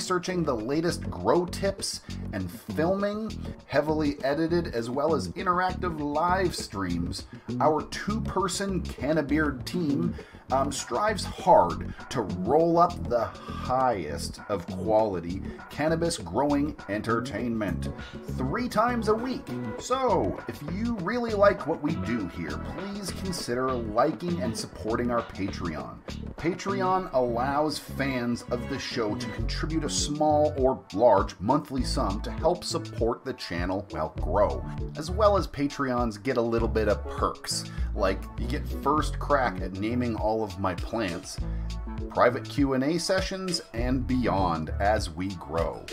Researching the latest grow tips and filming, heavily edited as well as interactive live streams, our two-person CannaBeard team strives hard to roll up the highest of quality cannabis growing entertainment 3 times a week. So if you really like what we do here, please consider liking and supporting our Patreon. Patreon allows fans of the show to contribute a small or large monthly sum to help support the channel while grow, as well as Patreons get a little bit of perks, like you get first crack at naming all of my plants, private Q&A sessions, and beyond as we grow.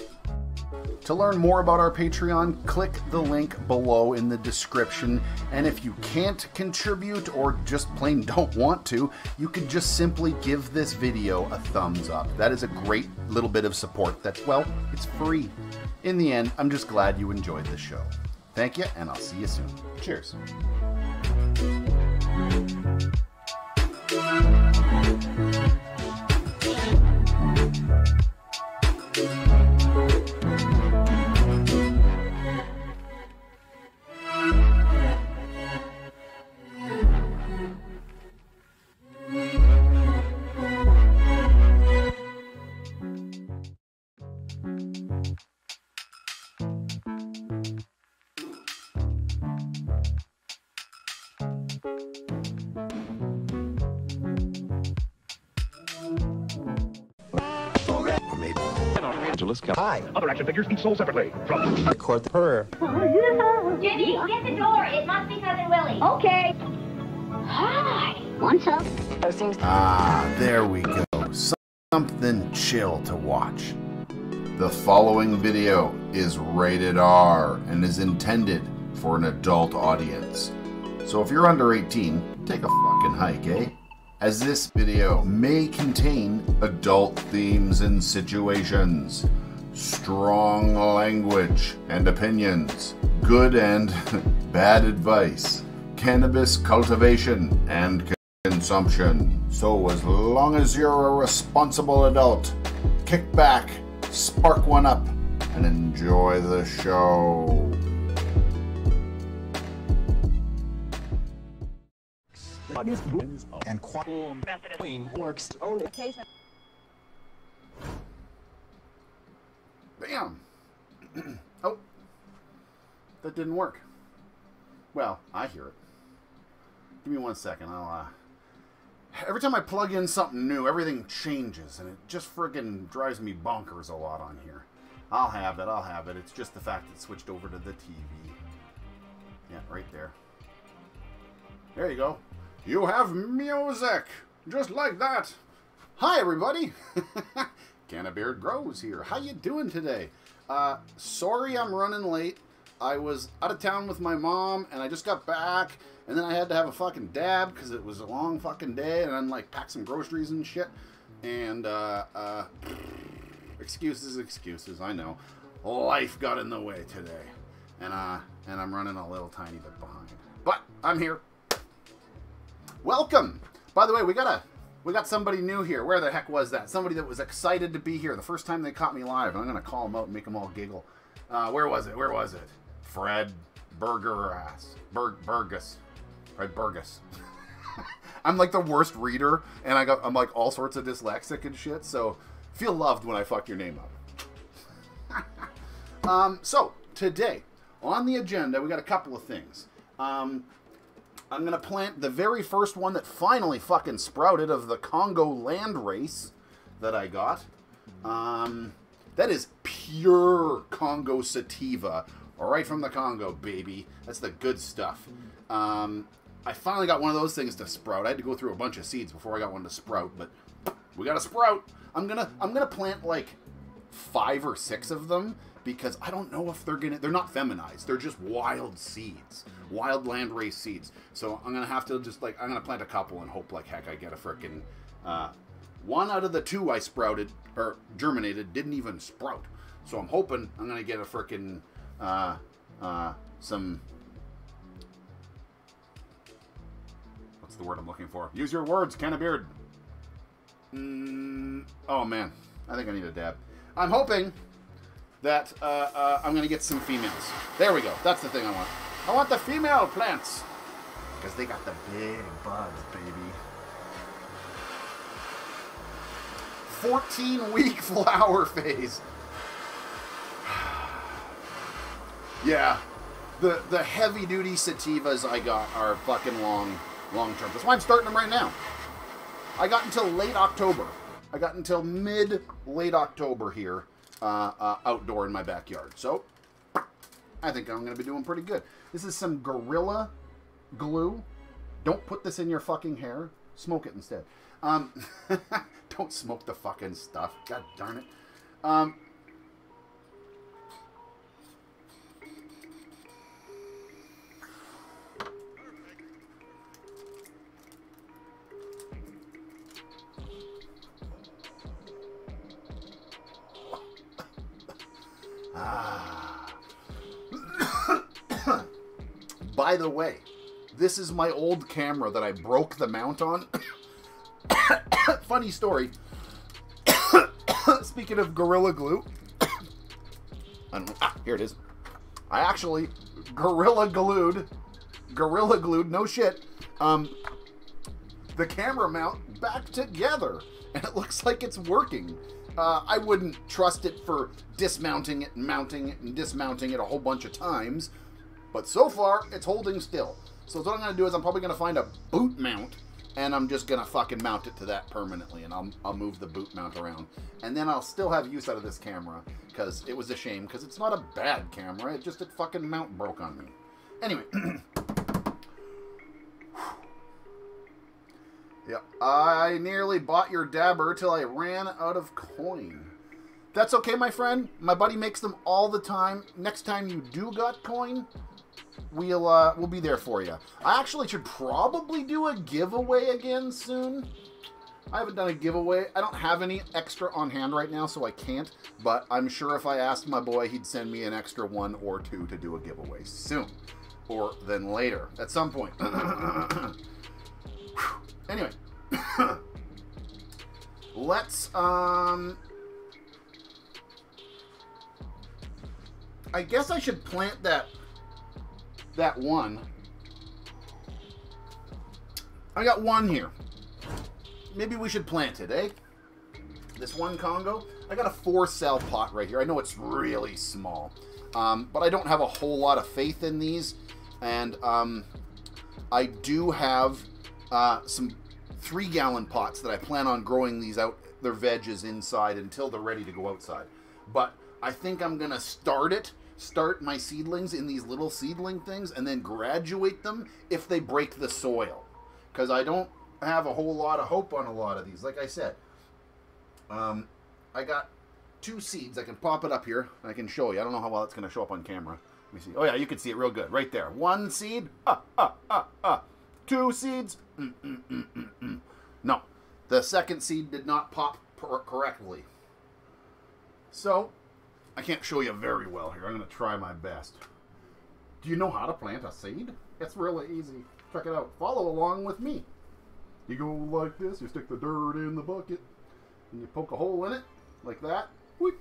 To learn more about our Patreon, click the link below in the description, and if you can't contribute or just plain don't want to, you could just simply give this video a thumbs up. That is a great little bit of support. That's, well, it's free. In the end, I'm just glad you enjoyed the show. Thank you, and I'll see you soon. Cheers. Hi. Other action figures each sold separately. From record the purr. Jenny, get the door. It must be Cousin Willie. Okay. Hi. What's up? Ah, there we go. Something chill to watch. The following video is rated R and is intended for an adult audience. So if you're under 18, take a fucking hike, eh? As this video may contain adult themes and situations, strong language and opinions, good and bad advice, cannabis cultivation and consumption. So as long as you're a responsible adult, kick back, spark one up, and enjoy the show. And Queen works only. Bam! Oh, that didn't work. Well, I hear it. Give me 1 second. I'll. Every time I plug in something new, everything changes, and it just friggin' drives me bonkers a lot on here. I'll have it. I'll have it. It's just the fact it switched over to the TV. Yeah, right there. There you go. You have music! Just like that! Hi everybody! CannaBeard grows here. How you doing today? Sorry I'm running late. I was out of town with my mom, and I just got back, and then I had to have a fucking dab because it was a long fucking day, and then like pack some groceries and shit, and excuses, I know. Life got in the way today, and I'm running a little tiny bit behind, but I'm here. Welcome. By the way, we got somebody new here. Where the heck was that? Somebody that was excited to be here the first time they caught me live, and I'm gonna call them out and make them all giggle. Where was it? Where was it? Fred Burgerass. Burgess. Fred Burgess. I'm like the worst reader, and I'm like all sorts of dyslexic and shit. So feel loved when I fuck your name up. So today on the agenda we got a couple of things. I'm going to plant the very first one that finally fucking sprouted of the Congo landrace that I got. That is pure Congo sativa. Right from the Congo, baby. That's the good stuff. I finally got one of those things to sprout. I had to go through a bunch of seeds before I got one to sprout, but we got a sprout. I'm going to plant like 5 or 6 of them, because I don't know if they're not feminized. They're just wild seeds, wild landrace seeds. So I'm gonna have to just like, I'm gonna plant a couple and hope like heck I get a frickin', one out of the 2 I sprouted, or germinated, didn't even sprout. So I'm hoping I'm gonna get a frickin', some, what's the word I'm looking for? Use your words, CannaBeard. Oh man, I think I need a dab. I'm hoping that I'm going to get some females. There we go. That's the thing I want. I want the female plants, because they got the big buds, baby. 14-week flower phase. Yeah. The heavy-duty sativas I got are fucking long-term. That's why I'm starting them right now. I got until late October. I got until mid-late October here. Outdoor in my backyard. So I think I'm gonna be doing pretty good. This is some Gorilla Glue. Don't put this in your fucking hair. Smoke it instead. Don't smoke the fucking stuff. God darn it. By the way, this is my old camera that I broke the mount on. Funny story. Speaking of Gorilla Glue, I don't know. Ah, here it is. I actually Gorilla Glued, no shit, the camera mount back together, and it looks like it's working. I wouldn't trust it for dismounting it and mounting it and dismounting it a whole bunch of times, but so far it's holding still. So what I'm going to do is I'm probably going to find a boot mount, and I'm just going to fucking mount it to that permanently, and I'll move the boot mount around, and then I'll still have use out of this camera, because it was a shame, because it's not a bad camera, it's just that fucking mount broke on me. Anyway. Yep. I nearly bought your dabber till I ran out of coin. That's okay, my friend. My buddy makes them all the time. Next time you do got coin, we'll be there for you. I actually should probably do a giveaway again soon. I haven't done a giveaway. I don't have any extra on hand right now, so I can't. But I'm sure if I asked my boy, he'd send me an extra 1 or 2 to do a giveaway soon, or then later at some point. Anyway, let's, I guess I should plant that one. I got one here. Maybe we should plant it, eh? This one Congo. I got a 4-cell pot right here. I know it's really small, but I don't have a whole lot of faith in these. And I do have... some 3-gallon pots that I plan on growing these out, their veggies inside until they're ready to go outside. But I think I'm going to start my seedlings in these little seedling things, and then graduate them if they break the soil. Because I don't have a whole lot of hope on a lot of these. Like I said, I got 2 seeds. I can pop it up here. I can show you. I don't know how well it's going to show up on camera. me see. Oh yeah, you can see it real good right there. One seed, two seeds, no. The second seed did not pop correctly. So, I can't show you very well here. I'm going to try my best. Do you know how to plant a seed? It's really easy. Check it out. Follow along with me. You go like this. You stick the dirt in the bucket. And you poke a hole in it. Like that. Whoop.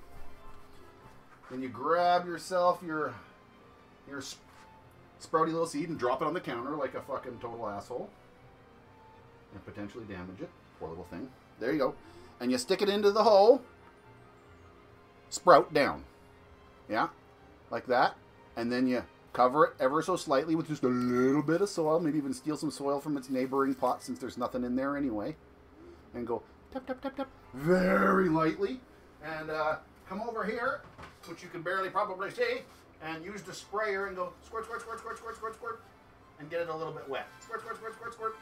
Then you grab yourself your sprouty little seed and drop it on the counter like a fucking total asshole. And potentially damage it. Poor little thing. There you go. And you stick it into the hole. Sprout down. Yeah? Like that. And then you cover it ever so slightly with just a little bit of soil. Maybe even steal some soil from its neighboring pot since there's nothing in there anyway. And go tap, tap, tap, tap. Very lightly. And come over here, which you can barely probably see, and use the sprayer and go squirt, squirt, squirt, squirt, squirt, squirt, squirt, and get it a little bit wet. Squirt, squirt, squirt, squirt, squirt.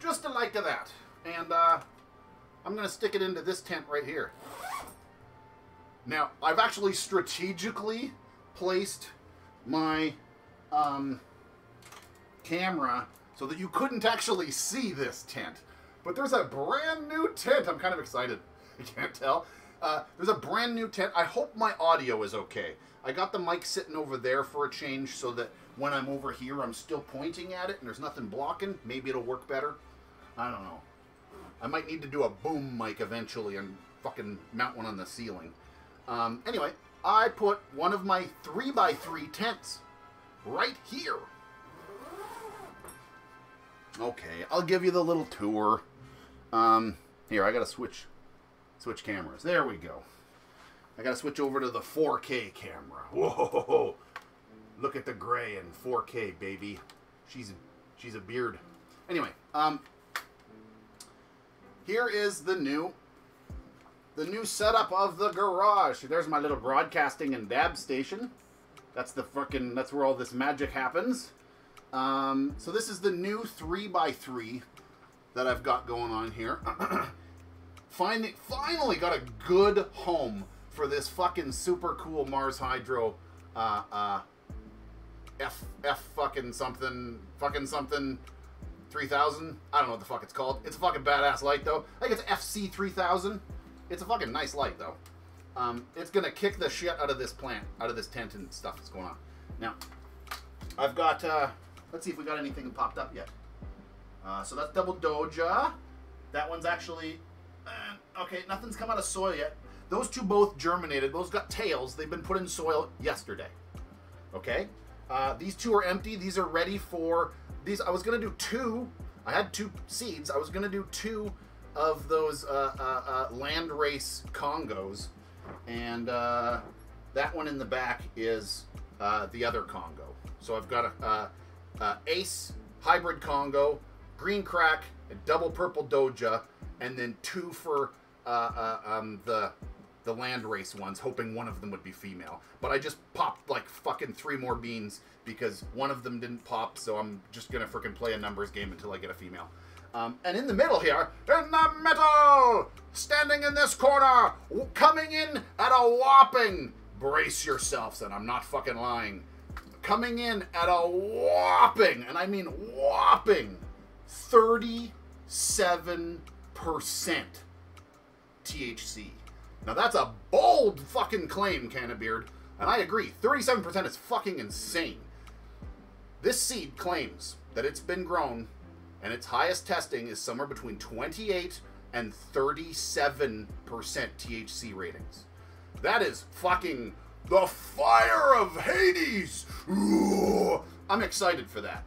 Just a like of that. And I'm going to stick it into this tent right here. Now, I've actually strategically placed my camera so that you couldn't actually see this tent. But there's a brand new tent. I'm kind of excited. You can't tell. There's a brand new tent. I hope my audio is okay. I got the mic sitting over there for a change so that when I'm over here, I'm still pointing at it and there's nothing blocking. Maybe it'll work better. I don't know. I might need to do a boom mic eventually and fucking mount one on the ceiling. Anyway, I put one of my 3x3 tents right here. Okay, I'll give you the little tour. Here, I gotta switch cameras. There we go. I gotta switch over to the 4K camera. Whoa! Look at the gray in 4K, baby. She's a beard. Anyway, here is the new setup of the garage. There's my little broadcasting and dab station. That's where all this magic happens. So this is the new 3x3 that I've got going on here. Finally got a good home for this fucking super cool Mars Hydro F fucking something 3000. I don't know what the fuck it's called. It's a fucking badass light though. I think it's FC3000. It's a fucking nice light, though. It's going to kick the shit out of this plant, out of this tent and stuff that's going on. Now, I've got, let's see if we got anything popped up yet. So that's Double Doja. That one's actually, okay, nothing's come out of soil yet. Those two both germinated. Those got tails. They've been put in soil yesterday. Okay? These two are empty. These are ready for, these. I was going to do two. I had two seeds. I was going to do two of those landrace Congos, and that one in the back is the other Congo. So I've got a Ace hybrid Congo, Green Crack, a double purple Doja, and then two for the landrace ones, hoping one of them would be female. But I just popped like fucking three more beans because one of them didn't pop, so I'm just gonna frickin' play a numbers game until I get a female. And in the middle here, in the middle, standing in this corner, coming in at a whopping, brace yourselves, and I'm not fucking lying, coming in at a whopping, and I mean whopping, 37% THC. Now that's a bold fucking claim, CannaBeard, and I agree, 37% is fucking insane. This seed claims that it's been grown and its highest testing is somewhere between 28 and 37% THC ratings. That is fucking the fire of Hades! Ooh, I'm excited for that.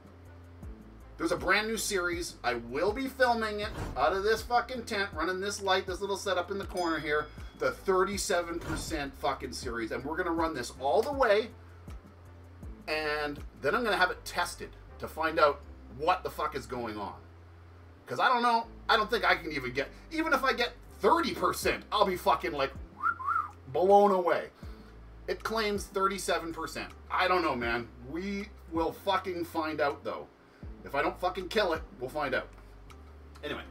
There's a brand new series. I will be filming it out of this fucking tent, running this light, this little setup in the corner here, the 37% fucking series, and we're gonna run this all the way, and then I'm gonna have it tested to find out what the fuck is going on. Because I don't know. I don't think I can even if I get 30%, I'll be fucking like blown away. It claims 37%. I don't know, man. We will fucking find out, though. If I don't fucking kill it, we'll find out. Anyway,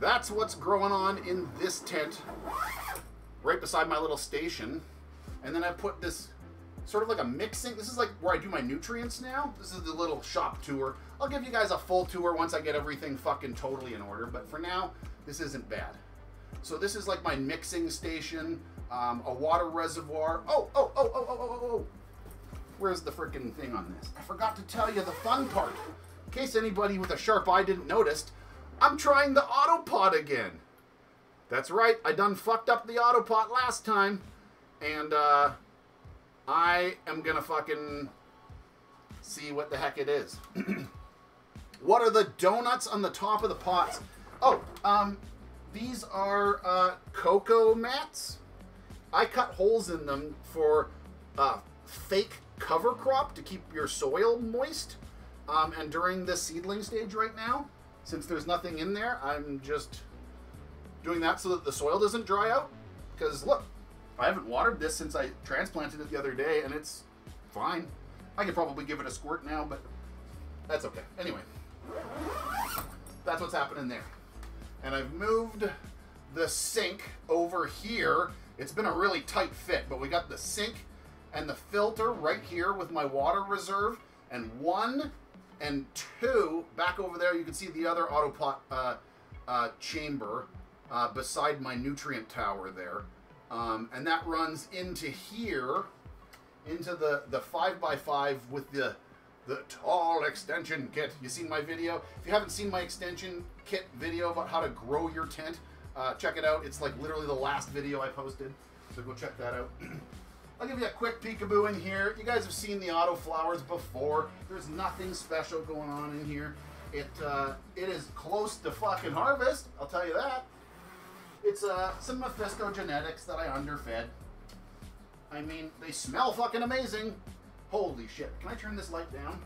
that's what's growing on in this tent right beside my little station. And then I put this sort of like a mixing. This is like where I do my nutrients now. This is the little shop tour. I'll give you guys a full tour once I get everything fucking totally in order, but for now, this isn't bad. So this is like my mixing station, a water reservoir. Oh. Where's the freaking thing on this? I forgot to tell you the fun part. In case anybody with a sharp eye didn't notice, I'm trying the autopot again. That's right, I done fucked up the autopot last time, and I am gonna fucking see what the heck it is. What are the donuts on the top of the pots? Oh, these are cocoa mats. I cut holes in them for fake cover crop to keep your soil moist. And during the seedling stage right now, since there's nothing in there, I'm just doing that so that the soil doesn't dry out. Because look, I haven't watered this since I transplanted it the other day, and it's fine. I could probably give it a squirt now, but that's okay. Anyway, that's what's happening there. And I've moved the sink over here. It's been a really tight fit, but we got the sink and the filter right here with my water reserve, and 1 and 2 back over there. You can see the other autopot chamber beside my nutrient tower there. And that runs into here, into the 5x5 with the tall extension kit. You seen my video? If you haven't seen my extension kit video about how to grow your tent, check it out. It's like literally the last video I posted, so go check that out. I'll give you a quick peekaboo in here. You guys have seen the auto flowers before. There's nothing special going on in here. It is close to fucking harvest, I'll tell you that. It's some Mephisto genetics that I underfed. I mean, they smell fucking amazing. Holy shit. Can I turn this light down?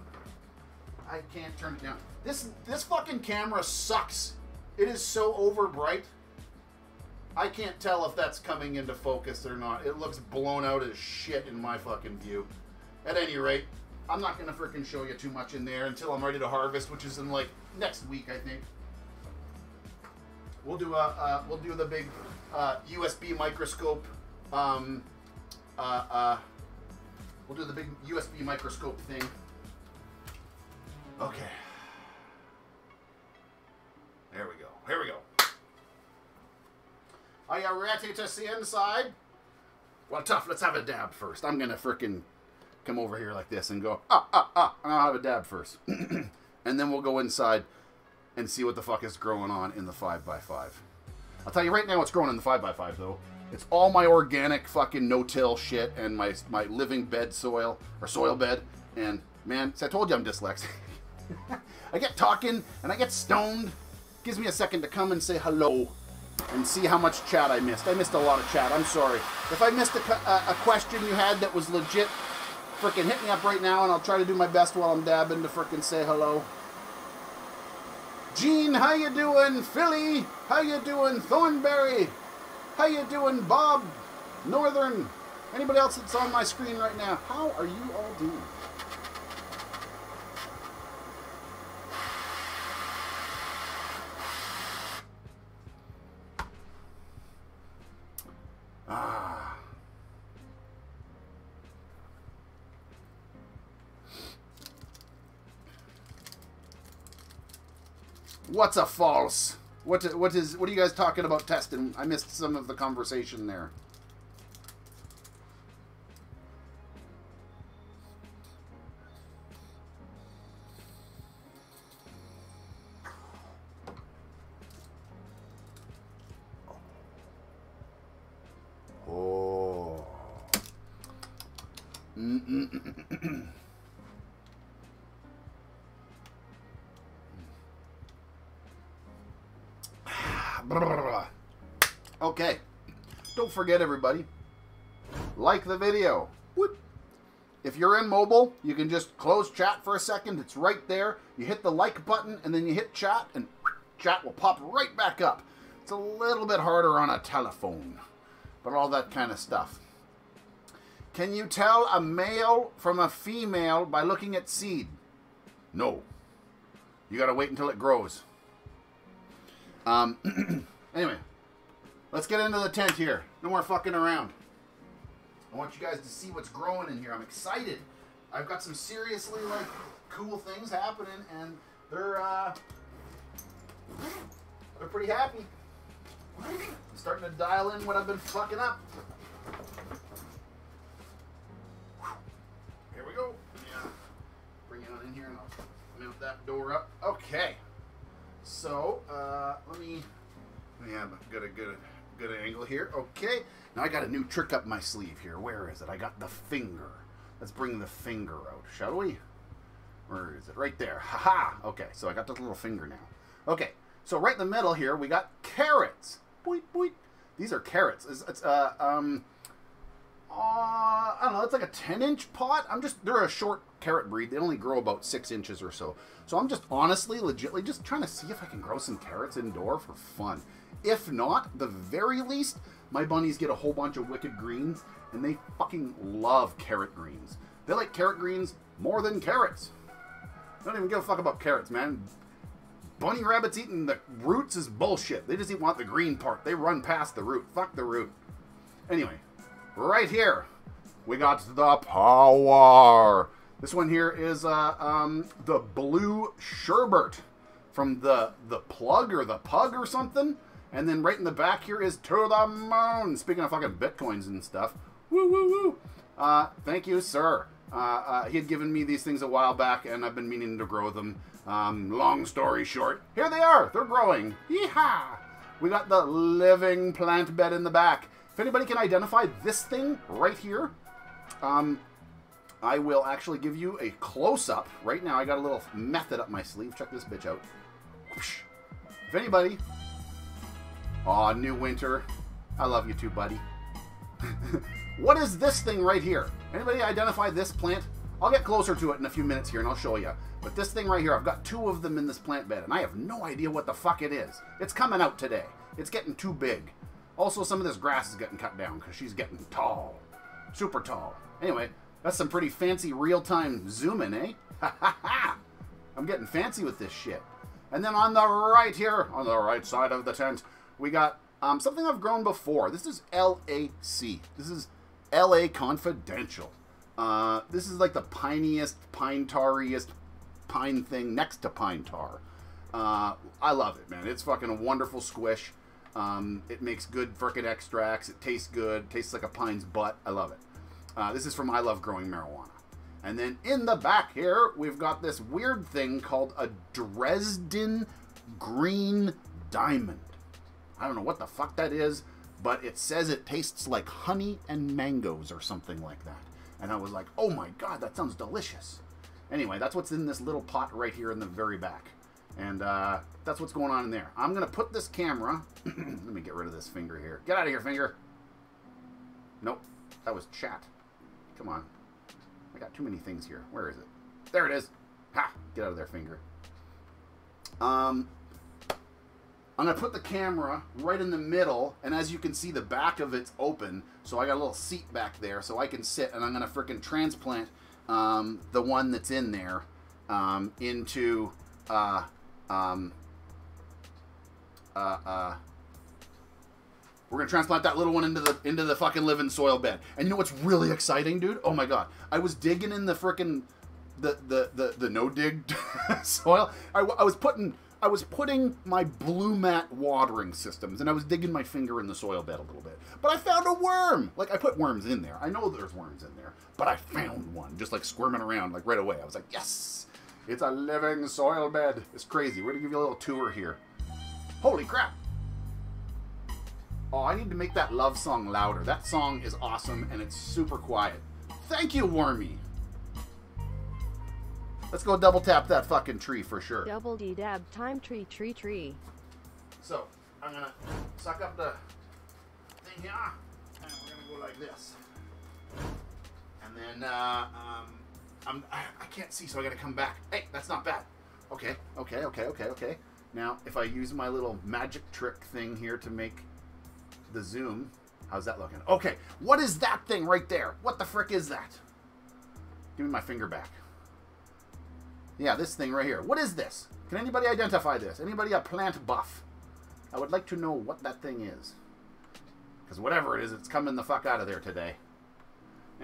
I can't turn it down. This fucking camera sucks. It is so over bright. I can't tell if that's coming into focus or not. It looks blown out as shit in my fucking view. At any rate, I'm not gonna freaking show you too much in there until I'm ready to harvest, which is in like next week, I think. We'll do we'll do the big USB microscope. We'll do the big USB microscope thing. Okay. There we go. Here we go. Are you ready to see inside? Well, tough. Let's have a dab first. I'm gonna frickin' come over here like this and go ah, and I'll have a dab first, and then we'll go inside and see what the fuck is growing on in the 5x5. I'll tell you right now what's growing in the 5x5, though. It's all my organic fucking no-till shit and my living bed soil, or soil bed. And, man, see, I told you I'm dyslexic. I get talking, and I get stoned. Gives me a second to come and say hello and see how much chat I missed. I missed a lot of chat. I'm sorry. If I missed a question you had that was legit, frickin' hit me up right now, and I'll try to do my best while I'm dabbing to frickin' say hello. Gene, how you doing? Philly, how you doing? Thornberry, how you doing? Bob, Northern, anybody else that's on my screen right now, how are you all doing? Ah. What's a false? What are you guys talking about testing? I missed some of the conversation there. Oh. Mm-mm. Okay, don't forget everybody, like the video. Whoop. If you're in mobile, you can just close chat for a second. It's right there. You hit the like button and then you hit chat, and chat will pop right back up. It's a little bit harder on a telephone, but all that kind of stuff. Can you tell a male from a female by looking at seed? No. You gotta wait until it grows. Anyway, let's get into the tent here. No more fucking around. I want you guys to see what's growing in here. I'm excited. I've got some seriously like cool things happening, and they're pretty happy. I'm starting to dial in what I've been fucking up. Here we go. Yeah. Bring it on in here and I'll mount that door up. Okay. So let me have a good angle here. Okay. Now I got a new trick up my sleeve here. Where is it? I got the finger. Let's bring the finger out, shall we? Where is it? Right there. Haha. Okay. So I got this little finger now. Okay. So right in the middle here, we got carrots. Boop, boop. These are carrots. I don't know. It's like a 10-inch pot. They're a short carrot breed. They only grow about 6 inches or so. So I'm just honestly, legitly, just trying to see if I can grow some carrots indoor for fun. If not, the very least, my bunnies get a whole bunch of wicked greens, and they fucking love carrot greens. They like carrot greens more than carrots. They don't even give a fuck about carrots, man. Bunny rabbits eating the roots is bullshit. They just want the green part. They run past the root. Fuck the root. Anyway, right here, we got the power. This one here is the Blue Sherbert from the Plug or the Pug or something. And then right in the back here is To the Moon. Speaking of fucking bitcoins and stuff. Woo, woo, woo. Thank you, sir. He had given me these things a while back, and I've been meaning to grow them. Long story short, here they are. They're growing. Yeehaw! We got the living plant bed in the back. If anybody can identify this thing right here, I will actually give you a close-up. Right now, I got a little method up my sleeve. Check this bitch out. Whoosh. If anybody... Aw, New Winter. I love you too, buddy. What is this thing right here? Anybody identify this plant? I'll get closer to it in a few minutes here and I'll show you. But this thing right here, I've got 2 of them in this plant bed and I have no idea what the fuck it is. It's coming out today. It's getting too big. Also, some of this grass is getting cut down because she's getting tall. Super tall. Anyway, that's some pretty fancy real-time zooming, eh? Ha ha ha! I'm getting fancy with this shit. And then on the right here, on the right side of the tent, we got something I've grown before. This is LAC. This is LA Confidential. This is like the piniest, pine tariest pine thing next to pine tar. I love it, man. It's fucking a wonderful squish. It makes good frickin' extracts. It tastes good. Tastes like a pine's butt. I love it. This is from I Love Growing Marijuana. And then in the back here, we've got this weird thing called a Dresden Green Diamond. I don't know what the fuck that is, but it says it tastes like honey and mangoes or something like that. And I was like, oh my god, that sounds delicious. Anyway, that's what's in this little pot right here in the very back. And that's what's going on in there. I'm going to put this camera... Let me get rid of this finger here. Get out of here, finger! Nope, that was chat. Come on. I got too many things here. Where is it? There it is! Ha! Get out of there, finger. I'm going to put the camera right in the middle, and as you can see, the back of it's open, so I got a little seat back there, so I can sit, and I'm going to frickin' transplant the one that's in there into we're going to transplant that little one into the fucking living soil bed. And you know what's really exciting, dude? Oh my god. I was digging in the frickin' the no-dig soil. I was putting my Blumat watering systems, and I was digging my finger in the soil bed a little bit. But I found a worm! Like, I put worms in there. I know there's worms in there. But I found one, just like squirming around, like right away. I was like, yes! It's a living soil bed. It's crazy. We're gonna give you a little tour here. Holy crap! Oh, I need to make that love song louder. That song is awesome, and it's super quiet. Thank you, Wormy! Let's go double tap that fucking tree for sure. Double D dab time tree. So, I'm gonna suck up the thing here, and we're gonna go like this. And then, I can't see, so I gotta come back. Hey, that's not bad. Okay. Now, if I use my little magic trick thing here to make the zoom, how's that looking? Okay, what is that thing right there? What the frick is that? Give me my finger back. Yeah, this thing right here. What is this? Can anybody identify this? Anybody a plant buff? I would like to know what that thing is. Because whatever it is, it's coming the fuck out of there today.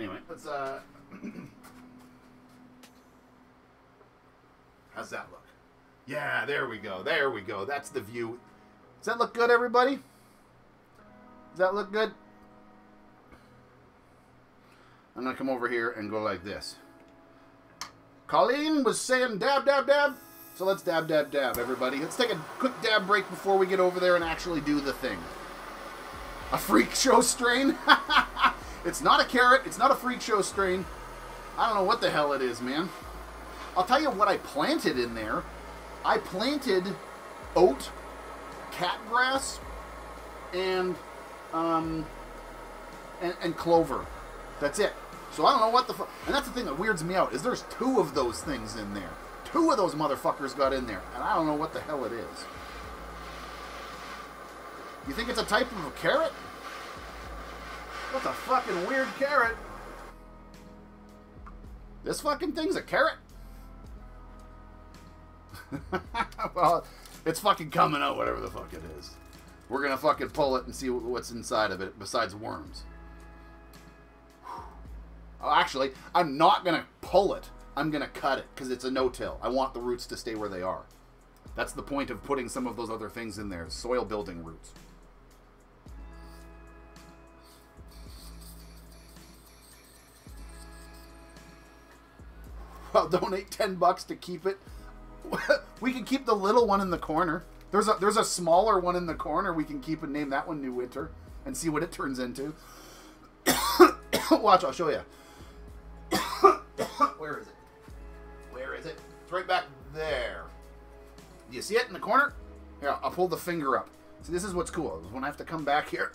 Anyway, let's how's that look? Yeah, there we go. There we go. That's the view. Does that look good, everybody? Does that look good? I'm gonna come over here and go like this. Colleen was saying dab, dab, dab. So let's dab, dab, dab, everybody. Let's take a quick dab break before we get over there and actually do the thing. A freak show strain? It's not a carrot. It's not a freak show strain. I don't know what the hell it is, man. I'll tell you what I planted in there. I planted oat, catgrass, and clover. That's it. So I don't know what the fuck. And that's the thing that weirds me out, is there's two of those things in there. Two of those motherfuckers got in there, and I don't know what the hell it is. You think it's a type of a carrot? That's a fucking weird carrot. This fucking thing's a carrot? Well, it's fucking coming out, whatever the fuck it is. We're gonna fucking pull it and see what's inside of it, besides worms. Oh, actually, I'm not gonna pull it. I'm gonna cut it, because it's a no-till. I want the roots to stay where they are. That's the point of putting some of those other things in there, soil building roots. I'll donate $10 to keep it. We can keep the little one in the corner. There's a smaller one in the corner we can keep and name that one New Winter and see what it turns into. Watch, I'll show you. Where is it? Where is it? It's right back there. Do you see it in the corner? Yeah, I'll pull the finger up. See, this is what's cool. When I have to come back here.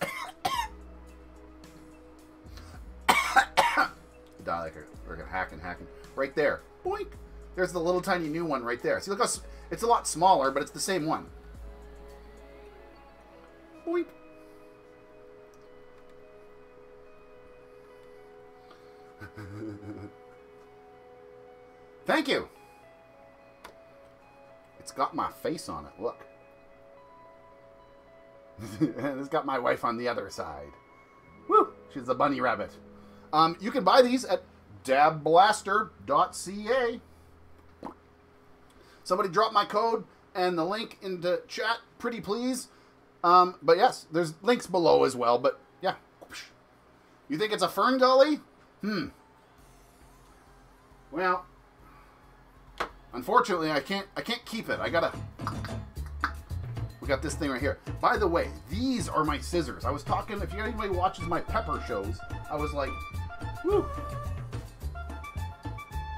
Die like a hacking. Right there. Boink. There's the little tiny new one right there. See, look how it's a lot smaller, but it's the same one. Boink. Thank you. It's got my face on it. Look. And it's got my wife on the other side. Woo! She's the bunny rabbit. You can buy these at dabblaster.ca. Somebody drop my code and the link into chat, pretty please. But yes, there's links below as well. But yeah. You think it's a fern gully? Well, unfortunately, I can't keep it. We got this thing right here. By the way, these are my scissors. I was talking, if anybody watches my pepper shows, I was like, woo.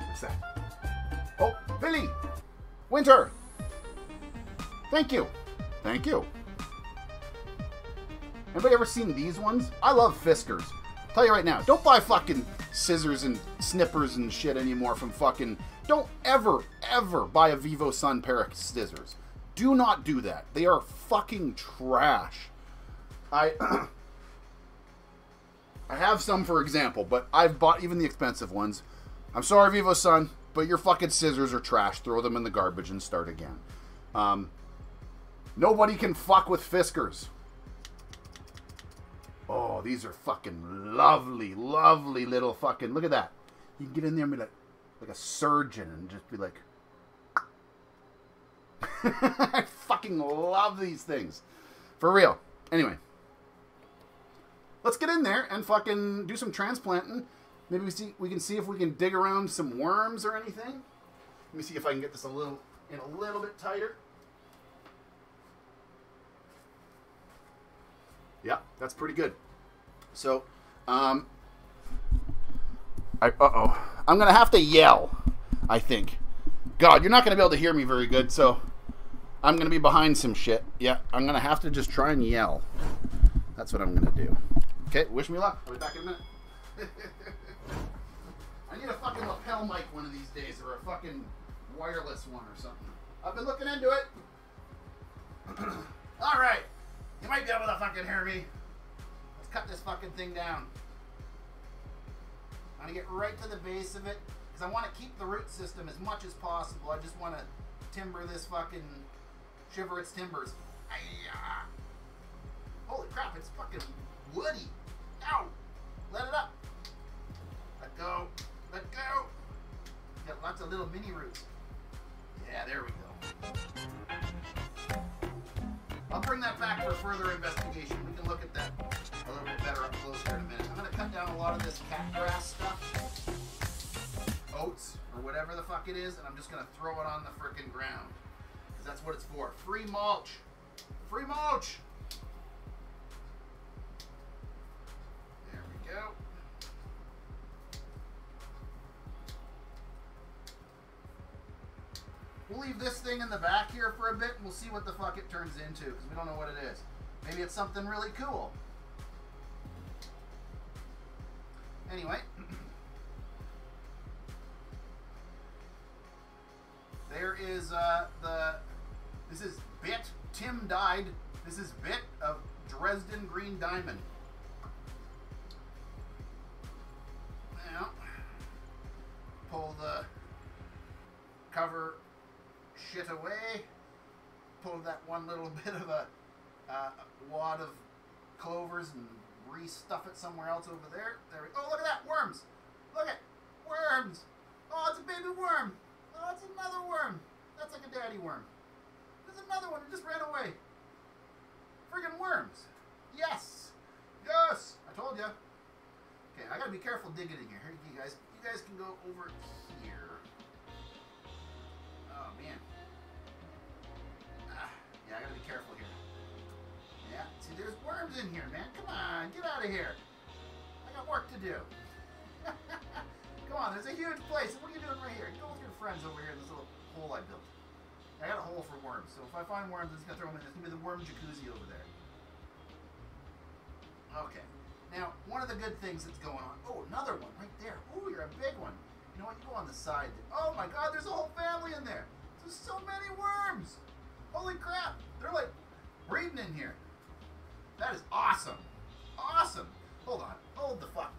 What's that? Oh, Billy! Winter! Thank you. Thank you. Anybody ever seen these ones? I love Fiskars. Tell you right now, don't buy fucking scissors and snippers and shit anymore from fucking... Don't ever, ever buy a VivoSun pair of scissors. Do not do that. They are fucking trash. I have some, for example, but I've bought even the expensive ones. I'm sorry, VivoSun, but your fucking scissors are trash. Throw them in the garbage and start again. Nobody can fuck with Fiskars. Oh, these are fucking lovely, lovely little fucking... Look at that. You can get in there and be like a surgeon and just be like... I fucking love these things. For real. Anyway. Let's get in there and fucking do some transplanting. Maybe we can see if we can dig around some worms or anything. Let me see if I can get this a little bit tighter. Yeah, that's pretty good. So, I'm going to have to yell, I think. God, you're not going to be able to hear me very good, so I'm going to be behind some shit. Yeah, I'm going to have to just try and yell. That's what I'm going to do. Okay, wish me luck. I'll be back in a minute. I need a fucking lapel mic one of these days, or a fucking wireless one or something. I've been looking into it. All right. You might be able to fucking hear me. Let's cut this fucking thing down. I'm gonna get right to the base of it because I want to keep the root system as much as possible. I just want to timber this fucking shiver its timbers. Ay-ya. Holy crap, it's fucking woody. Ow! Let it up. go. Let go. Got lots of little mini roots. Yeah, there we go. I'll bring that back for further investigation. We can look at that a little bit better up close here in a minute. I'm going to cut down a lot of this cat grass stuff, oats, or whatever the fuck it is, and I'm just going to throw it on the frickin' ground. Because that's what it's for. Free mulch. Free mulch! There we go. We'll leave this thing in the back here for a bit, and we'll see what the fuck it turns into, because we don't know what it is. Maybe it's something really cool. Anyway. There is this is Bit. Tim died. This is Bit of Dresden Green Diamond. Now, pull the cover shit away. Pull that one little bit of a wad of clovers and re-stuff it somewhere else over there. There we go. Oh, look at that! Worms! Look at worms! Oh, it's a baby worm! Oh, it's another worm! That's like a daddy worm. There's another one that just ran away. Friggin' worms. Yes! Yes! I told ya. Okay, I gotta be careful digging in here. Here you guys can go over here. Oh, man. Ah, yeah, I gotta be careful here. Yeah, see, there's worms in here, man. Come on, get out of here. I got work to do. Come on, there's a huge place. What are you doing right here? Go with your friends over here in this little hole I built. I got a hole for worms, so if I find worms, I'm just going to throw them in. There's going to be the worm jacuzzi over there. Okay. Now, one of the good things that's going on... Oh, another one right there. Oh, you're a big one. You know what? You go on the side. Oh, my God, there's a whole family in there. There's so many worms. Holy crap. They're, like, breeding in here. That is awesome. Awesome. Hold on. Hold the fuck.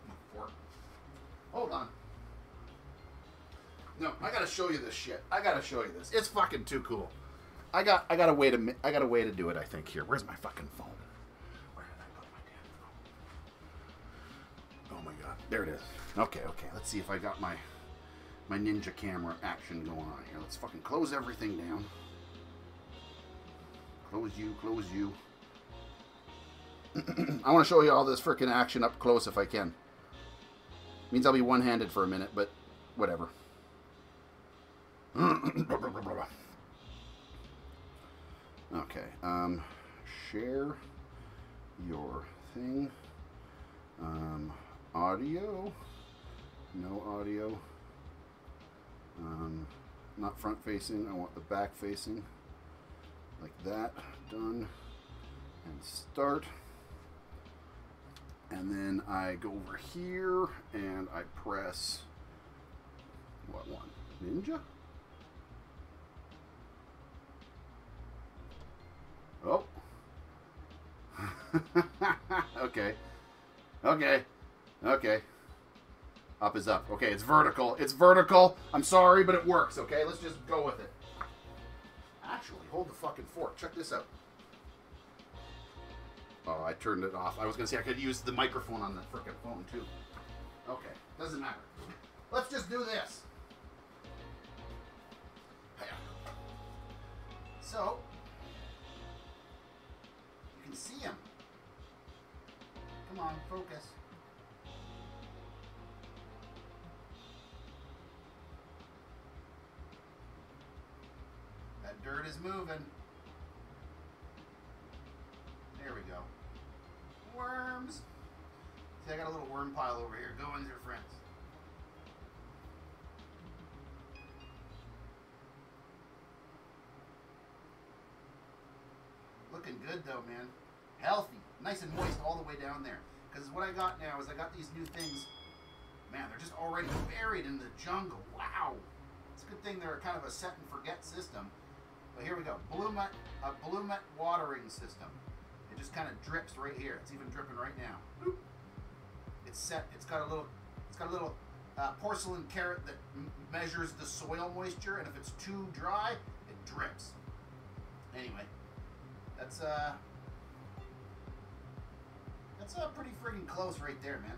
Hold on. No, I gotta show you this shit. I gotta show you this. It's fucking too cool. I got a way to do it. I think here. Where's my fucking phone? Where did I put my damn phone? Oh my God, there it is. Okay, okay. Let's see if I got my ninja camera action going on here. Let's fucking close everything down. Close you, close you. I want to show you all this freaking action up close if I can. It means I'll be one-handed for a minute, but whatever. Okay, share your thing, audio, no audio, not front facing, I want the back facing, like that, done, and start, and then I go over here, and I press, what one, Ninja? Oh. Okay. Okay. Okay. Up is up. Okay, it's vertical. It's vertical. I'm sorry, but it works, okay? Let's just go with it. Actually, hold the fucking fork. Check this out. Oh, I turned it off. I was going to say I could use the microphone on the frickin' phone, too. Okay, doesn't matter. Let's just do this. So... can see him. Come on, focus. That dirt is moving. There we go. Worms. See, I got a little worm pile over here. Go in there, friends. Looking good though, man. Healthy, nice and moist all the way down there. Because what I got now is I got these new things. Man, they're just already buried in the jungle. Wow, it's a good thing they're kind of a set and forget system. But here we go, Blumat, a Blumat watering system. It just kind of drips right here. It's even dripping right now. Boop. It's set. It's got a little porcelain carrot that measures the soil moisture, and if it's too dry, it drips. Anyway. That's pretty friggin' close right there, man.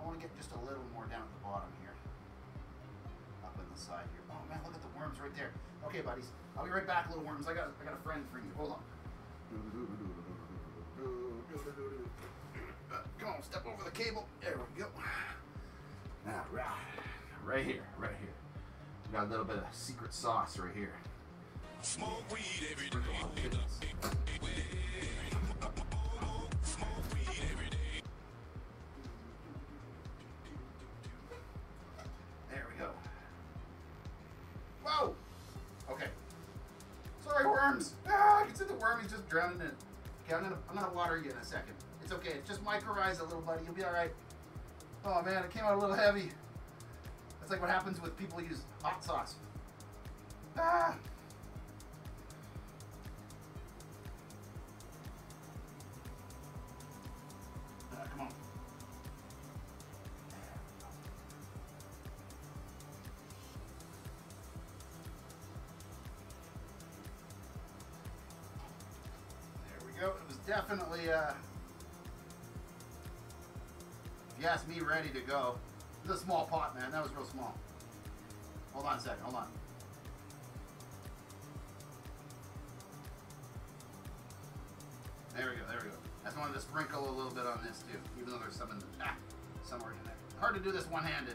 I want to get just a little more down at the bottom here. Up on the side here. Oh man, look at the worms right there. Okay, buddies, I'll be right back, little worms. I got a friend for you. Hold on. Come on, step over the cable. There we go. All right, right here. We got a little bit of secret sauce right here. Smoke weed every day. Oh, smoke weed every day. There we go. Whoa! Okay. Sorry, worms. Ah, I can see the worm is just drowning in it. Okay, I'm gonna water you in a second. It's okay. It's just mycorrhiza, little buddy. You'll be all right. Oh man, it came out a little heavy. That's like what happens with people who use hot sauce. Ah. Come on. There we go. It was definitely, if you ask me, ready to go. It was a small pot, man. That was real small. Hold on a second. Hold on. There we go. There we go. I just wanted to sprinkle a little bit on this too, even though there's some in the back, somewhere in there. Hard to do this one-handed.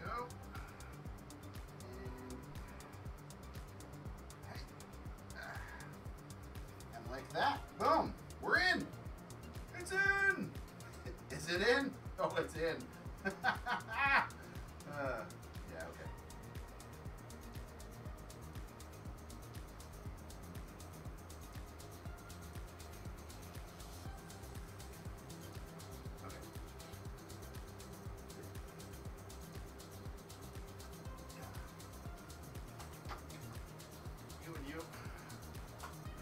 There we go. And like that, boom, we're in. It's in. Is it in? Oh, it's in. Yeah, okay. Okay. You and you.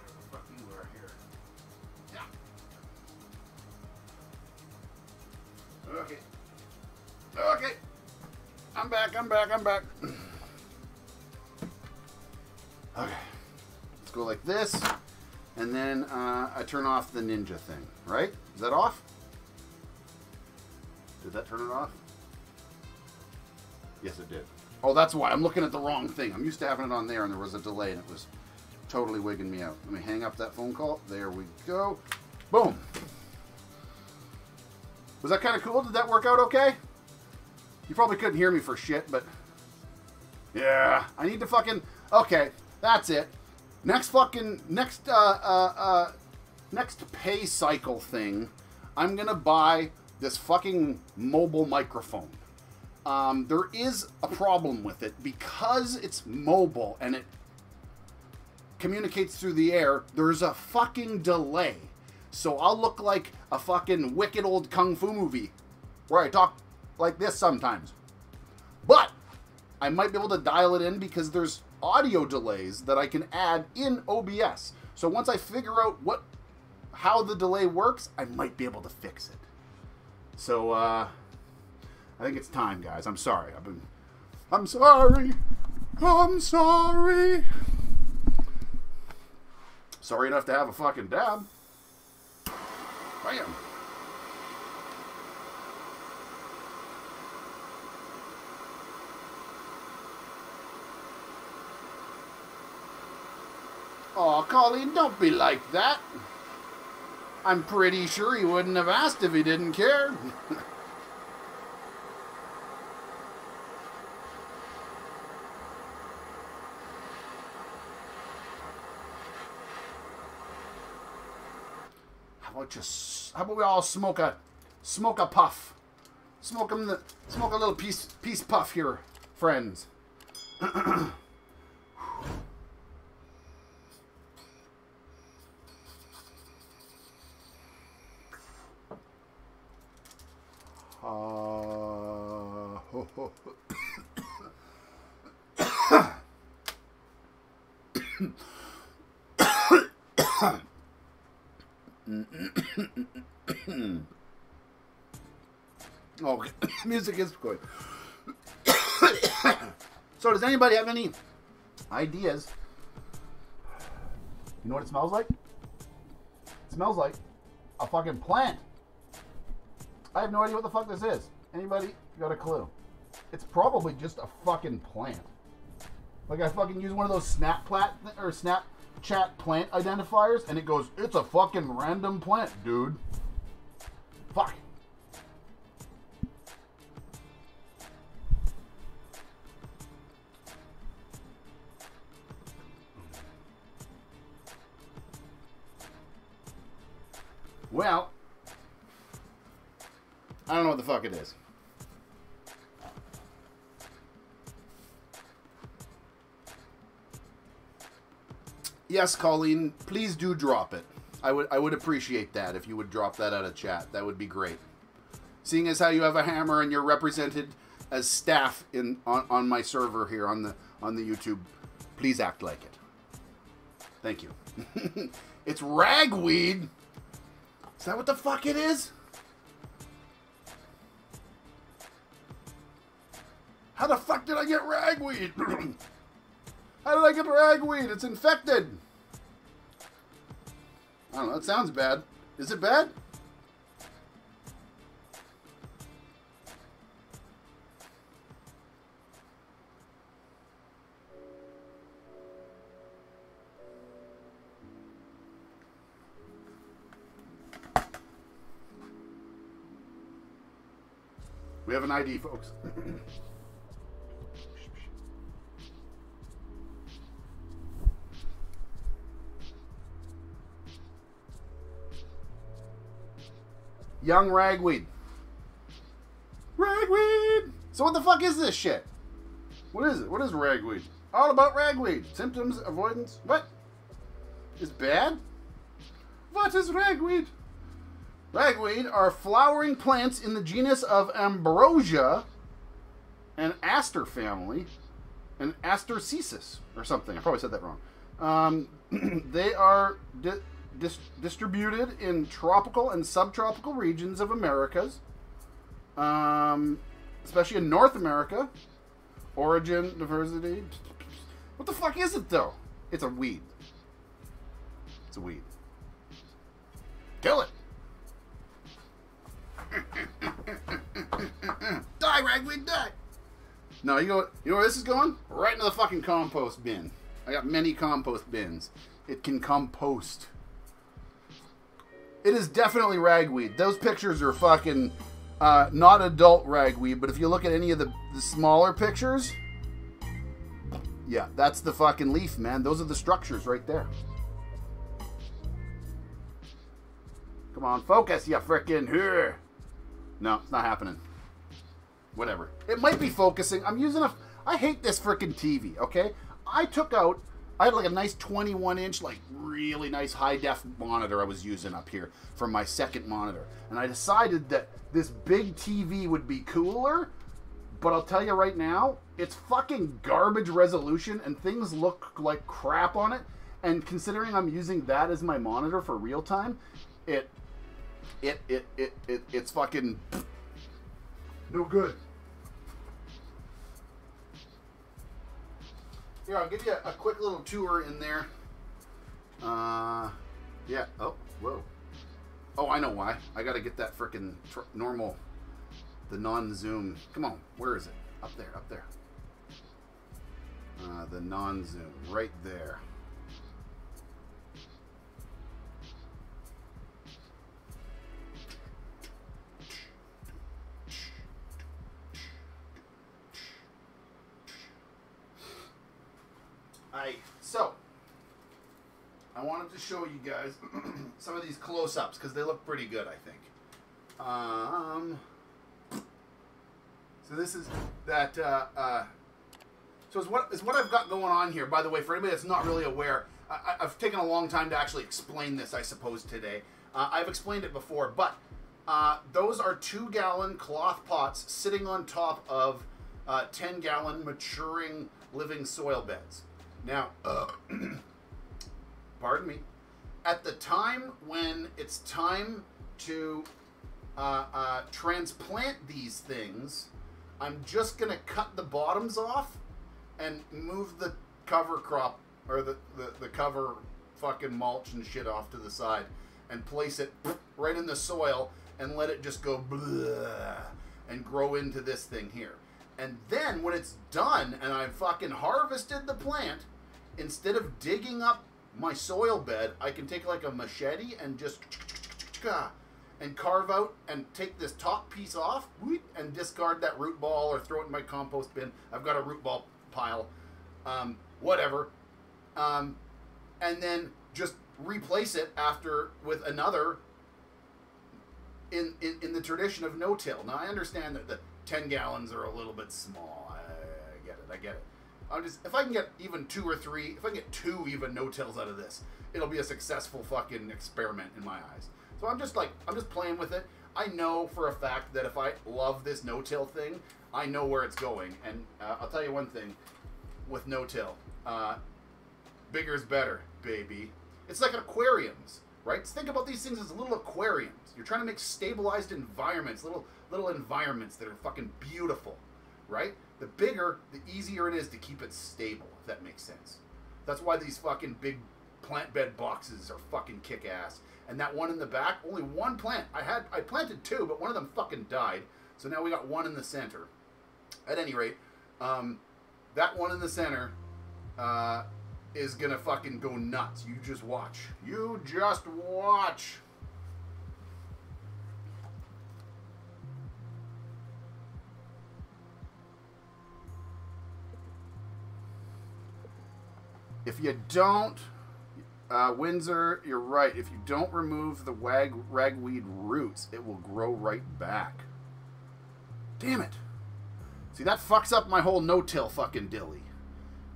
Whatever the fuck you are here. Yeah. Okay. Okay. I'm back. Okay. Let's go like this. And then I turn off the ninja thing, right? Is that off? Did that turn it off? Yes, it did. Oh, that's why. I'm looking at the wrong thing. I'm used to having it on there and there was a delay and it was totally wigging me out. Let me hang up that phone call. There we go. Boom. Was that kind of cool? Did that work out okay? You probably couldn't hear me for shit, but... yeah. I need to fucking... okay, that's it. Next fucking... Next pay cycle thing, I'm gonna buy this fucking mobile microphone. There is a problem with it. Because it's mobile and it communicates through the air, there's a fucking delay. So I'll look like a fucking wicked old kung fu movie where I talk like this sometimes. But I might be able to dial it in because there's audio delays that I can add in OBS. So once I figure out how the delay works, I might be able to fix it. So I think it's time, guys. I'm sorry. I'm sorry. Sorry enough to have a fucking dab. Bam. Aw, Colleen, don't be like that. I'm pretty sure he wouldn't have asked if he didn't care. How about we all smoke a puff? Smoke a little peace puff here, friends. Oh, music is good. So does anybody have any ideas? You know what it smells like? It smells like a fucking plant. I have no idea what the fuck this is. Anybody got a clue? It's probably just a fucking plant. Like I fucking use one of those Snapchat plant identifiers and it goes, it's a fucking random plant, dude. Fuck. Well, I don't know what the fuck it is. Yes, Colleen, please do drop it. I would appreciate that if you would drop that out of chat. That would be great. Seeing as how you have a hammer and you're represented as staff on my server here on the YouTube, please act like it. Thank you. It's ragweed. Is that what the fuck it is? How the fuck did I get ragweed? How did I get ragweed? It's infected. I don't know. That sounds bad. Is it bad? We have an ID, folks. Young ragweed. Ragweed! So what the fuck is this shit? What is it? What is ragweed? All about ragweed. Symptoms, avoidance. What? It's bad? What is ragweed? Ragweed are flowering plants in the genus of Ambrosia and Aster family and Asteraceae or something. I probably said that wrong. They are distributed in tropical and subtropical regions of Americas, especially in North America. Origin, diversity. What the fuck is it though? It's a weed. It's a weed. Kill it. Die, ragweed, die! No, you know where this is going? Right into the fucking compost bin. I got many compost bins. It can compost. It is definitely ragweed. Those pictures are fucking not adult ragweed, but if you look at any of the smaller pictures, yeah, that's the fucking leaf, man. Those are the structures right there. Come on, focus, you frickin' here. No, it's not happening. Whatever. It might be focusing. I'm using a... I hate this frickin' TV, okay? I took out... I had like a nice 21-inch, like really nice high-def monitor I was using up here for my second monitor. And I decided that this big TV would be cooler, but I'll tell you right now, it's fucking garbage resolution and things look like crap on it. And considering I'm using that as my monitor for real time, it's fucking no good. Here, I'll give you a quick little tour in there. Yeah. Oh, whoa. Oh, I know why. I gotta get that frickin' normal, the non-zoom. Come on, where is it? Up there, up there. The non-zoom, right there. So, I wanted to show you guys some of these close-ups because they look pretty good, I think. So this is that. So it's what I've got going on here. By the way, for anybody that's not really aware, I've taken a long time to actually explain this, I suppose, today. I've explained it before, but those are 2-gallon cloth pots sitting on top of 10-gallon maturing living soil beds. Now, pardon me, at the time when it's time to transplant these things, I'm just going to cut the bottoms off and move the cover crop or the cover fucking mulch and shit off to the side and place it right in the soil and let it just go blah and grow into this thing here. And then when it's done and I've fucking harvested the plant, instead of digging up my soil bed, I can take like a machete and just and carve out and take this top piece off and discard that root ball or throw it in my compost bin. I've got a root ball pile, whatever. And then just replace it after with another in the tradition of no-till. Now, I understand that the 10 gallons are a little bit small. I get it. I get it. I'm just, if I can get even two or three, if I can get two even no-tills out of this, it'll be a successful fucking experiment in my eyes. So I'm just like, I'm just playing with it. I know for a fact that if I love this no-till thing, I know where it's going. And I'll tell you one thing with no-till. Bigger is better, baby. It's like aquariums, right? Think about these things as little aquariums. You're trying to make stabilized environments, little environments that are fucking beautiful, right? The bigger, the easier it is to keep it stable, if that makes sense. That's why these fucking big plant bed boxes are fucking kick-ass. And that one in the back, only one plant. I planted two, but one of them fucking died. So now we got one in the center. At any rate, that one in the center is gonna fucking go nuts. You just watch. You just watch. If you don't, Windsor, you're right. If you don't remove the ragweed roots, it will grow right back. Damn it. See, that fucks up my whole no-till fucking dilly.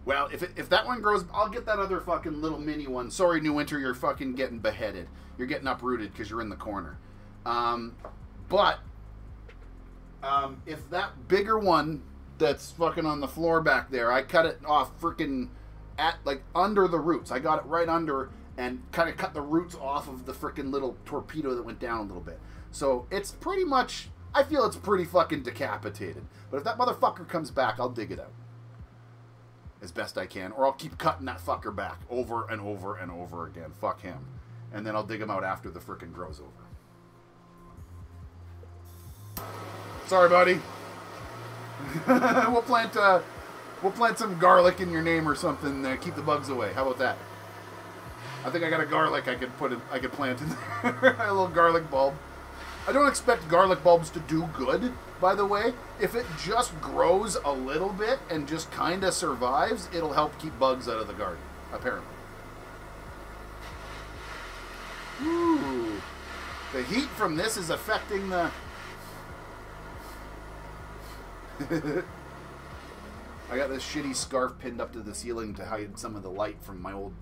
Well, if that one grows, I'll get that other fucking little mini one. Sorry, New Winter, you're fucking getting beheaded. You're getting uprooted because you're in the corner. But if that bigger one that's fucking on the floor back there, I cut it off freaking... at like under the roots. I got it right under and kind of cut the roots off of the freaking little torpedo that went down a little bit. So it's pretty much, I feel it's pretty fucking decapitated. But if that motherfucker comes back, I'll dig it out as best I can, or I'll keep cutting that fucker back over and over and over again. Fuck him. And then I'll dig him out after the freaking grows over. Sorry, buddy. We'll plant some garlic in your name or something there. Keep the bugs away. How about that? I think I got a garlic I could plant in there. A little garlic bulb. I don't expect garlic bulbs to do good, by the way. If it just grows a little bit and just kind of survives, it'll help keep bugs out of the garden, apparently. Ooh. The heat from this is affecting the... I got this shitty scarf pinned up to the ceiling to hide some of the light from my old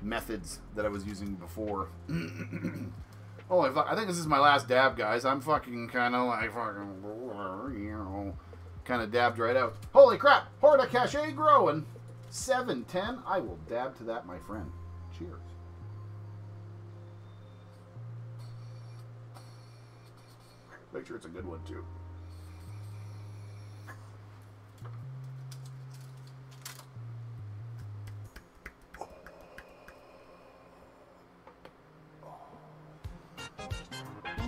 methods that I was using before. Oh, I think this is my last dab, guys. I'm fucking kind of like fucking, you know, kind of dabbed right out. Holy crap! Horta Cache growing! 710. I will dab to that, my friend. Cheers. Make sure it's a good one, too.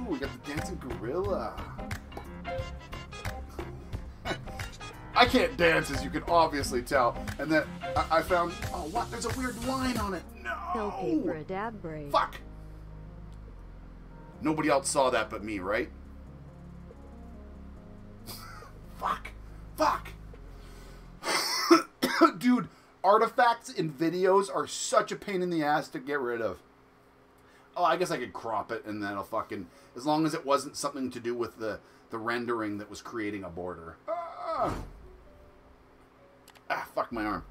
We got the dancing gorilla. I can't dance, as you can obviously tell. And then I found, oh, what? There's a weird line on it. No. Fuck. Nobody else saw that but me, right? Fuck. Fuck. Dude, artifacts in videos are such a pain in the ass to get rid of. Oh, I guess I could crop it and that'll fucking... as long as it wasn't something to do with the rendering that was creating a border. Ah, fuck my arm.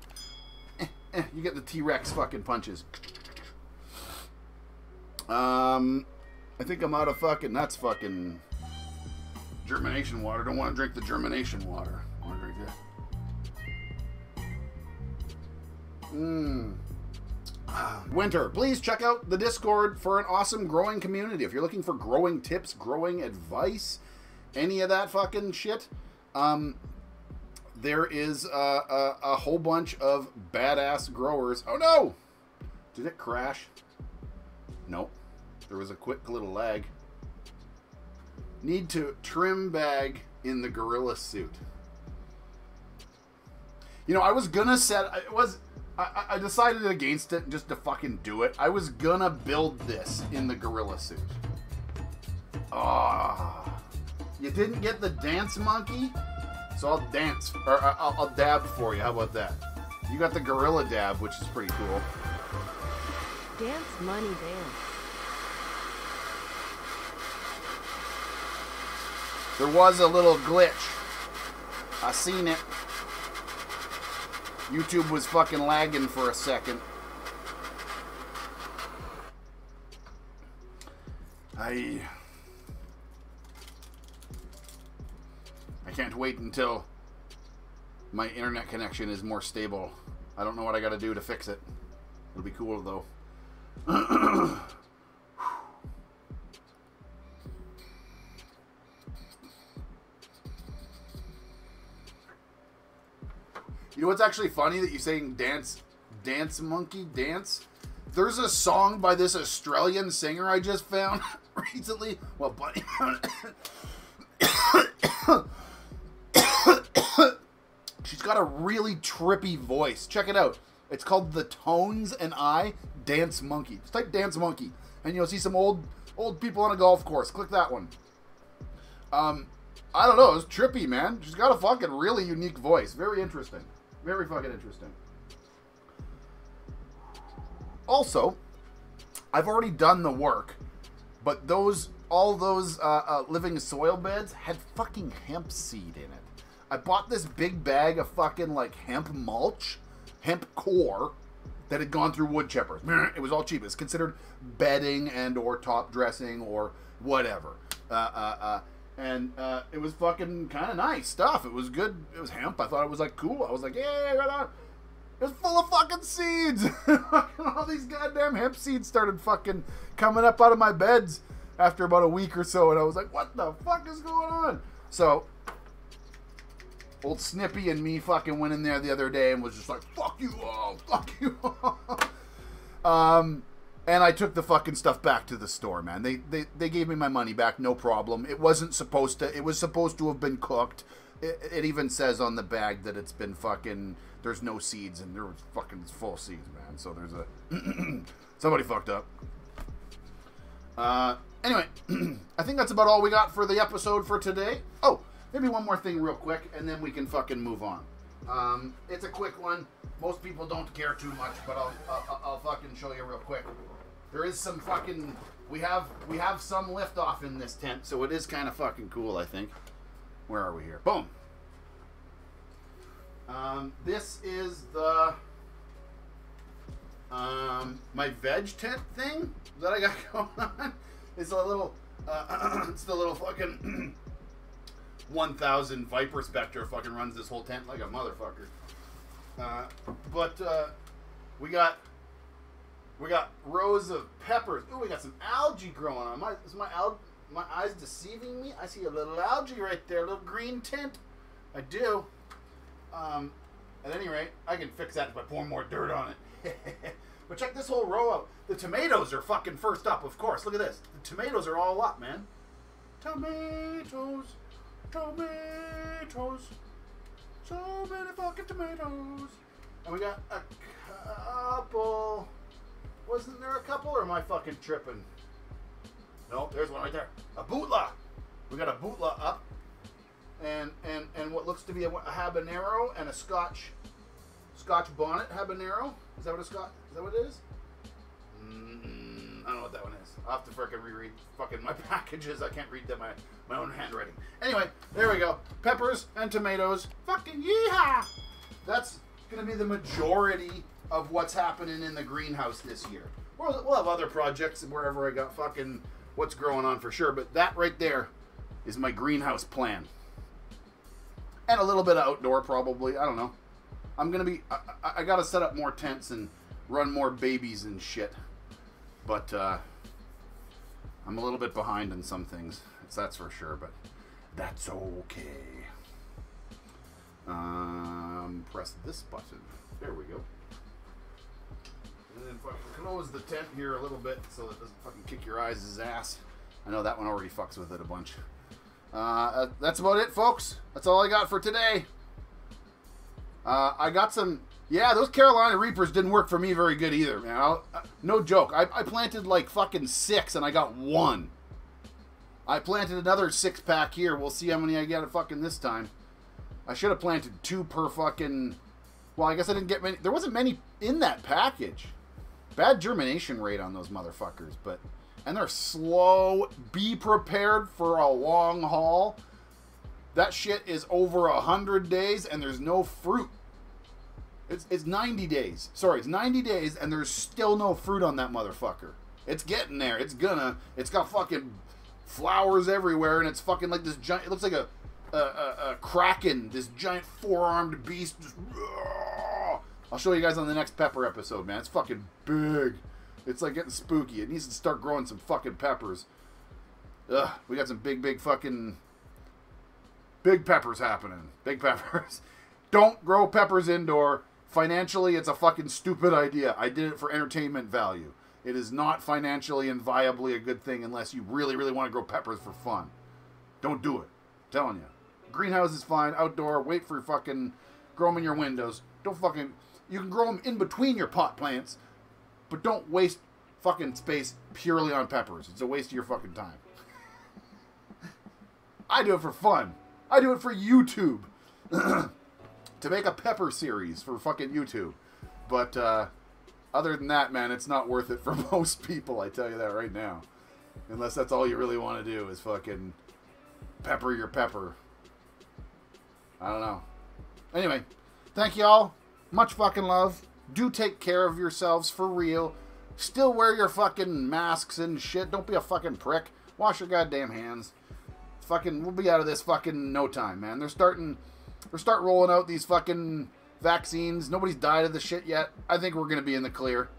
You get the T-Rex fucking punches. I think I'm out of fucking... that's fucking... germination water. Don't want to drink the germination water. I want to drink this. Mmm... Winter, please check out the Discord for an awesome growing community. If you're looking for growing tips, growing advice, any of that fucking shit, there is a whole bunch of badass growers. Oh no! Did it crash? Nope. There was a quick little lag. Need to trim bag in the gorilla suit. You know, I was gonna I decided against it just to fucking do it. I was gonna build this in the gorilla suit. Ah, oh, you didn't get the dance monkey? So I'll dance, or I'll dab for you. How about that? You got the gorilla dab, which is pretty cool. Dance money dance. There was a little glitch. I seen it. YouTube was fucking lagging for a second. I can't wait until my internet connection is more stable. I don't know what I gotta do to fix it. It'll be cool though. You know what's actually funny that you're saying dance monkey dance? There's a song by this Australian singer I just found recently. Well, buddy. She's got a really trippy voice. Check it out. It's called The Tones and I Dance Monkey. Just type dance monkey and you'll see some old people on a golf course. Click that one. I don't know. It's trippy, man. She's got a fucking really unique voice. Very interesting. Very fucking interesting. Also, I've already done the work, but all those living soil beds had fucking hemp seed in it. I bought this big bag of fucking like hemp mulch, hemp core that had gone through wood chippers. It was all cheap. It's considered bedding and or top dressing or whatever. And it was fucking kind of nice stuff. It was good. It was hemp. I thought it was like cool. I was like, yeah, right on. It was full of fucking seeds. All these goddamn hemp seeds started fucking coming up out of my beds after about a week or so. And I was like, what the fuck is going on? So old Snippy and me fucking went in there the other day and was just like, fuck you all, fuck you all. And I took the fucking stuff back to the store, man. They gave me my money back, no problem. It wasn't supposed to, it was supposed to have been cooked. It even says on the bag that it's been fucking, there's no seeds, and there was fucking full of seeds, man. So there's a, somebody fucked up. Anyway, I think that's about all we got for the episode for today. Oh, maybe one more thing real quick, and then we can fucking move on. It's a quick one. Most people don't care too much, but I'll fucking show you real quick. There is some fucking, we have some liftoff in this tent, so it is kind of fucking cool, I think. Where are we here? Boom. This is the my veg tent thing that I got going on. It's a little it's the little fucking 1000 ViPARSPECTRA fucking runs this whole tent like a motherfucker. But we got rows of peppers. Ooh, we got some algae growing on. Is my eyes deceiving me? I see a little algae right there, a little green tint. I do. At any rate, I can fix that by pouring more dirt on it. But check this whole row out. The tomatoes are fucking first up, of course. Look at this. The tomatoes are all up, man. Tomatoes. Tomatoes. So many fucking tomatoes. And we got a couple. Wasn't there a couple, or am I fucking tripping? No, there's one right there. A bootla. We got a bootla up. And what looks to be a habanero and a Scotch bonnet habanero. Is that what a Scotch? Is that what it is? I don't know what that one is. I'll have to frickin' reread fucking my packages. I can't read them my own handwriting. Anyway, there we go. Peppers and tomatoes. Fucking yeehaw! That's gonna be the majority of what's happening in the greenhouse this year. We'll have other projects wherever I got fucking what's growing on for sure, but that right there is my greenhouse plan. And a little bit of outdoor probably, I don't know. I'm gonna be, I gotta set up more tents and run more babies and shit. But I'm a little bit behind in some things, that's for sure, but that's okay. Press this button. There we go. And then fucking close the tent here a little bit so it doesn't fucking kick your eyes' ass. I know that one already fucks with it a bunch. That's about it, folks. That's all I got for today. I got some... Yeah, those Carolina Reapers didn't work for me very good either, man. No joke. I planted like fucking 6 and I got 1. I planted another 6-pack here. We'll see how many I get fucking this time. I should have planted 2 per fucking... Well, I guess I didn't get many. There wasn't many in that package. Bad germination rate on those motherfuckers, but... And they're slow. Be prepared for a long haul. That shit is over 100 days and there's no fruit. It's 90 days. Sorry, it's 90 days, and there's still no fruit on that motherfucker. It's getting there. It's gonna. It's got fucking flowers everywhere, and it's fucking like this giant... It looks like a kraken, this giant four-armed beast. Just, I'll show you guys on the next pepper episode, man. It's fucking big. It's like getting spooky. It needs to start growing some fucking peppers. Ugh, we got some big fucking... Big peppers happening. Big peppers. Don't grow peppers indoor. Financially, it's a fucking stupid idea. I did it for entertainment value. It is not financially and viably a good thing unless you really, really want to grow peppers for fun. Don't do it. I'm telling you. Greenhouse is fine. Outdoor. Wait for your fucking... Grow them in your windows. Don't fucking... You can grow them in between your pot plants, but don't waste fucking space purely on peppers. It's a waste of your fucking time. I do it for fun. I do it for YouTube. To make a pepper series for fucking YouTube. But other than that, man, it's not worth it for most people, I tell you that right now. Unless that's all you really want to do is fucking pepper your pepper. I don't know. Anyway, thank y'all. Much fucking love. Do take care of yourselves for real. Still wear your fucking masks and shit. Don't be a fucking prick. Wash your goddamn hands. Fucking, we'll be out of this fucking in no time, man. We'll start rolling out these fucking vaccines. Nobody's died of the shit yet. I think we're going to be in the clear.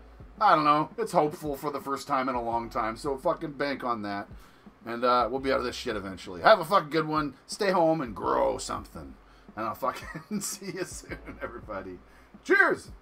I don't know. It's hopeful for the first time in a long time. So fucking bank on that. And we'll be out of this shit eventually. Have a fucking good one. Stay home and grow something. And I'll fucking see you soon, everybody. Cheers!